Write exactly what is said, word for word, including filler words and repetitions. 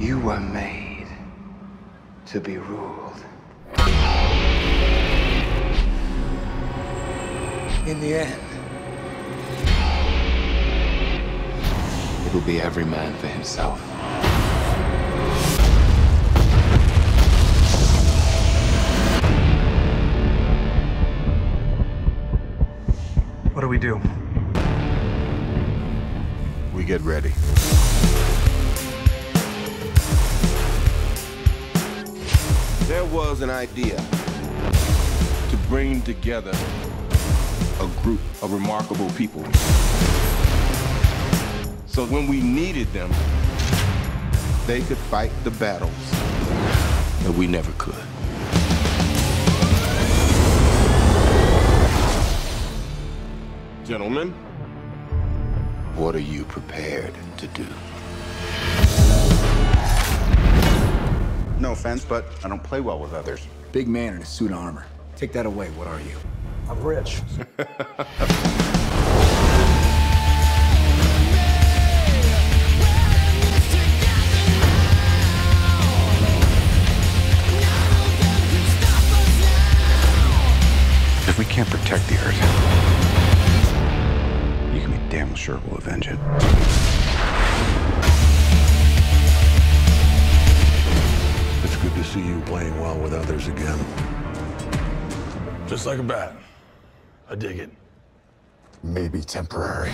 You were made to be ruled. In the end, it'll be every man for himself. What do we do? We get ready. There was an idea to bring together a group of remarkable people. So when we needed them, they could fight the battles that we never could. Gentlemen, what are you prepared to do? No offense, but I don't play well with others. Big man in a suit of armor. Take that away, what are you? I'm rich. If we can't protect the Earth, you can be damn sure we'll avenge it. It's good to see you playing well with others again. Just like a bat. I dig it. Maybe temporary.